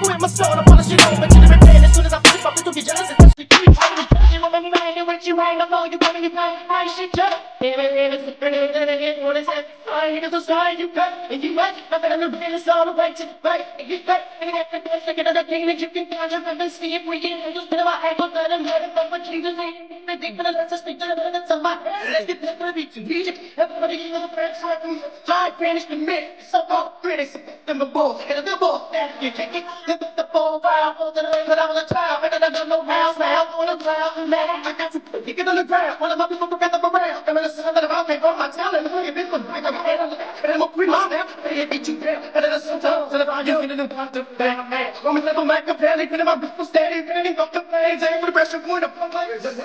up with my soul, I polish it over. Get in my bed as soon as I flip, my bitch will get jealous. And actually keep me trying to judge you, won't make me mad. And what you hang up on, you got me, you got I shit up. Damn it, damn it's pretty, then again, what is that? Sorry, niggas, I'm sorry, you cut. And you right, my better bed is all the way to the right. And you cut, and after this, I get another thing that you can find. I've been seeing we get, I just been in my ankle, but I'm not a fucking Jesus. I think that I just think that I'm not on my head. Let's get this movie to DJ. Everybody, you know the first time, try to finish the mix. So all critics, them a bull, and the bull, that you take it. The bull, wild, all the way, but I was a child. I don't know how, now, on the ground, man. I got to kick it on the ground. One of my people forgot the around. I'm in the sun that I've made for my talent. I'm going to get this one. And I'm a free man, it beat you down. And then I'm sometimes, and if I do, then I'm about to bang, man. Woman's level, my companion, and my people steady, and I'm going to play, and I'm going to pressure, point up my legs.